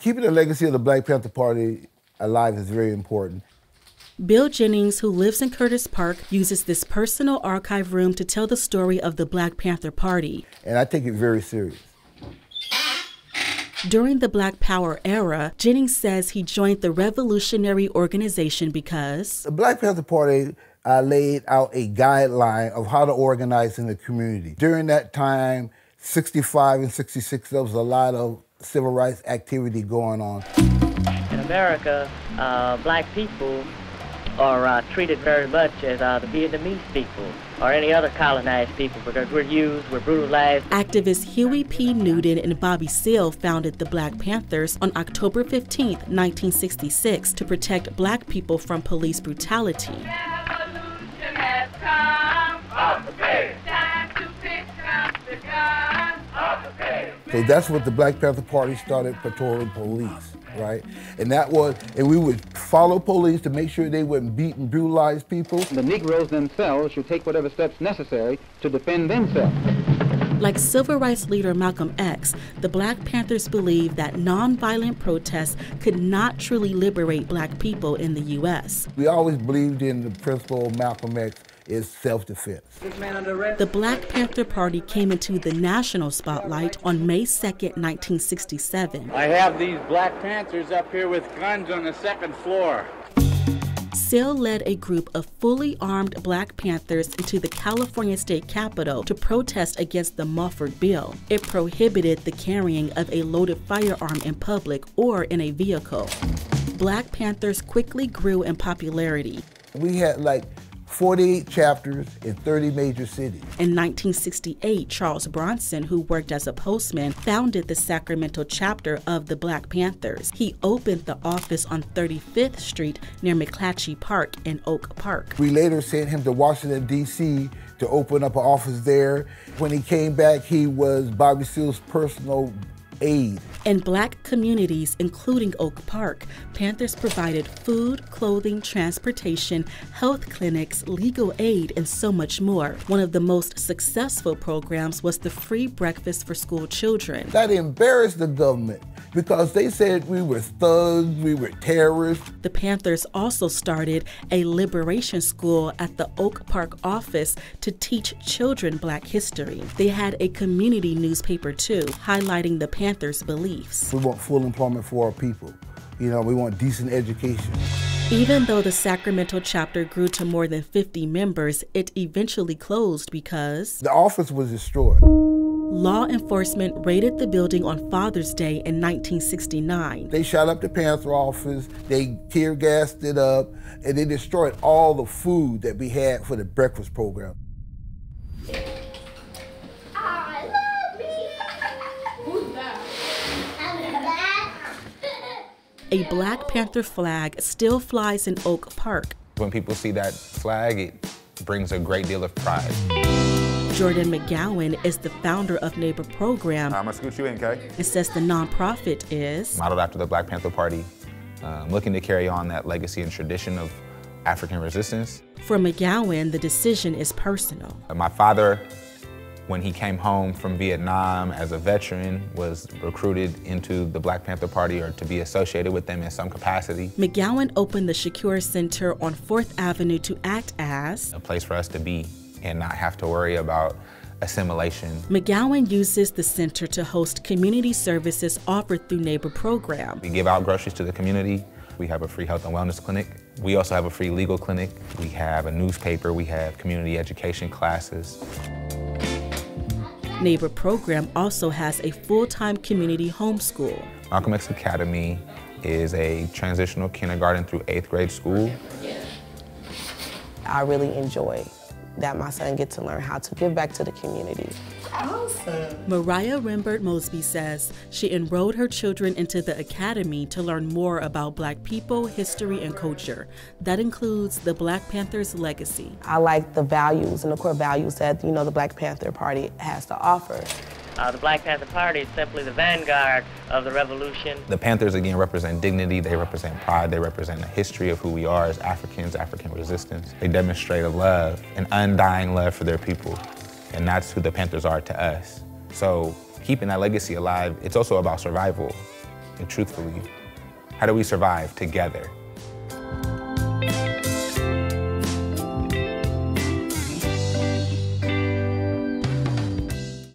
Keeping the legacy of the Black Panther Party alive is very important. Bill Jennings, who lives in Curtis Park, uses this personal archive room to tell the story of the Black Panther Party. And I take it very serious. During the Black Power era, Jennings says he joined the revolutionary organization because the Black Panther Party laid out a guideline of how to organize in the community. During that time, 65 and 66, there was a lot of civil rights activity going on. In America, black people are treated very much as the Vietnamese people or any other colonized people because we're used, we're brutalized. Activists Huey P. Newton and Bobby Seale founded the Black Panthers on October 15, 1966 to protect black people from police brutality. Revolution has come. Time to pick up the gun. So that's what the Black Panther Party started, patrolling police. Right? And we would follow police to make sure they wouldn't beat and brutalize people. The Negroes themselves should take whatever steps necessary to defend themselves. Like civil rights leader Malcolm X, the Black Panthers believed that nonviolent protests could not truly liberate black people in the U.S. We always believed in the principle of Malcolm X is self-defense. The Black Panther Party came into the national spotlight on May 2, 1967. I have these Black Panthers up here with guns on the second floor. Seale led a group of fully armed Black Panthers into the California State Capitol to protest against the Mulford Bill. It prohibited the carrying of a loaded firearm in public or in a vehicle. Black Panthers quickly grew in popularity. We had like 48 chapters in 30 major cities. In 1968, Charles Brunson, who worked as a postman, founded the Sacramento chapter of the Black Panthers. He opened the office on 35th Street near McClatchy Park in Oak Park. We later sent him to Washington, D.C. to open up an office there. When he came back, he was Bobby Seale's personal aid. In black communities, including Oak Park, Panthers provided food, clothing, transportation, health clinics, legal aid, and so much more. One of the most successful programs was the free breakfast for school children. That embarrassed the government because they said we were thugs, we were terrorists. The Panthers also started a liberation school at the Oak Park office to teach children black history. They had a community newspaper too, highlighting the Panthers' beliefs. We want full employment for our people. You know, we want decent education. Even though the Sacramento chapter grew to more than 50 members, it eventually closed because the office was destroyed. Law enforcement raided the building on Father's Day in 1969. They shot up the Panther office, they tear gassed it up, and they destroyed all the food that we had for the breakfast program. A Black Panther flag still flies in Oak Park. When people see that flag, it brings a great deal of pride. Jordan McGowan is the founder of Neighbor Program. I'm gonna scoot you in, Kay. It says the nonprofit is modeled after the Black Panther Party, looking to carry on that legacy and tradition of African resistance. For McGowan, the decision is personal. My father, when he came home from Vietnam as a veteran, was recruited into the Black Panther Party or to be associated with them in some capacity. McGowan opened the Shakur Center on 4th Avenue to act as a place for us to be and not have to worry about assimilation. McGowan uses the center to host community services offered through Neighbor Program. We give out groceries to the community. We have a free health and wellness clinic. We also have a free legal clinic. We have a newspaper. We have community education classes. Neighbor Program also has a full-time community homeschool. Malcolm X Academy is a transitional kindergarten through 8th grade school. I really enjoy that my son gets to learn how to give back to the community. Awesome. Mariah Rembert-Mosby says she enrolled her children into the academy to learn more about black people, history, and culture. That includes the Black Panther's legacy. I like the values and the core values that, you know, the Black Panther Party has to offer. The Black Panther Party is simply the vanguard of the revolution. The Panthers, again, represent dignity, they represent pride, they represent the history of who we are as Africans, African resistance. They demonstrate a love, an undying love for their people, and that's who the Panthers are to us. So keeping that legacy alive, it's also about survival. and truthfully, how do we survive together?